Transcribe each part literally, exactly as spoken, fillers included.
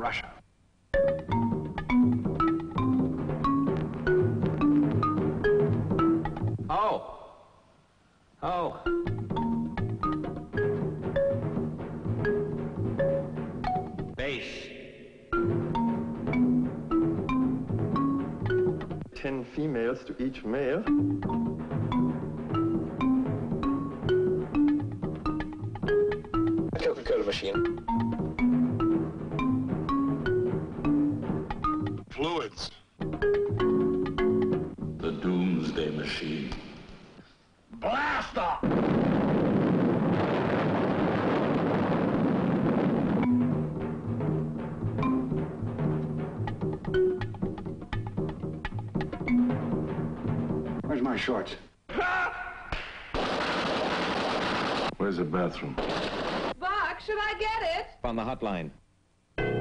Russia. Oh. Oh. Bass. Ten females to each male. A Coca-Cola machine. Fluids. The Doomsday Machine. Blaster! Where's my shorts? Where's the bathroom? Buck, should I get it? On the hotline.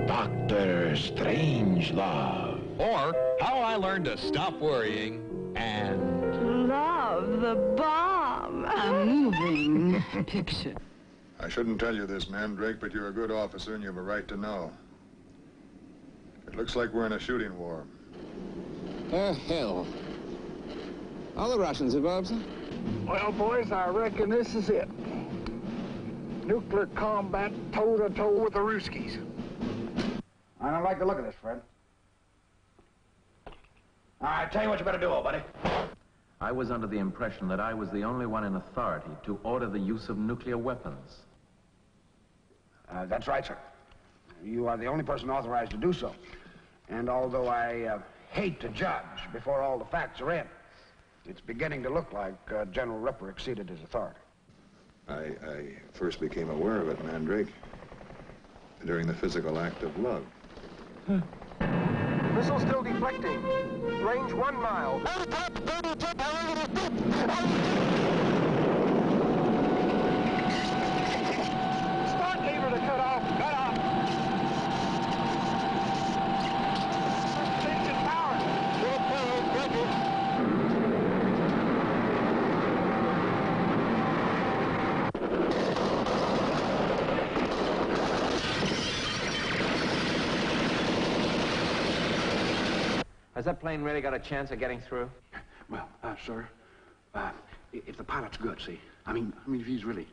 Doctor Strangelove. Or How I Learned to Stop Worrying and Love the Bomb. A moving picture. I shouldn't tell you this, Mandrake, but you're a good officer and you have a right to know. It looks like we're in a shooting war. The hell. All the Russians involved, sir? Well, boys, I reckon this is it. Nuclear combat toe-to-toe with the Ruskies. I don't like the look of this, Fred. All right, tell you what you better do, old buddy. I was under the impression that I was the only one in authority to order the use of nuclear weapons. Uh, that's right, sir. You are the only person authorized to do so. And although I uh, hate to judge before all the facts are in, it's beginning to look like uh, General Ripper exceeded his authority. I, I first became aware of it, Mandrake, during the physical act of love. Missile still deflecting. Range one mile. Start lever to cut off. Cut off. Suspension power. Has that plane really got a chance of getting through? Well, uh, sir, uh, if the pilot's good, see, I mean, I mean, if he's really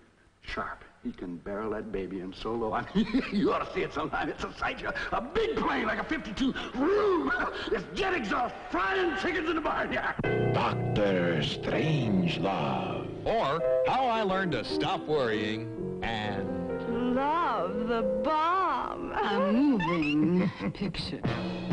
sharp, he can barrel that baby in solo. I mean, you ought to see it sometime. It's a sight. A big plane like a fifty-two. Room. It's jet exhaust, frying chickens in the barnyard. Doctor Strangelove. Or How I Learned to Stop Worrying and Love the Bomb. A moving picture.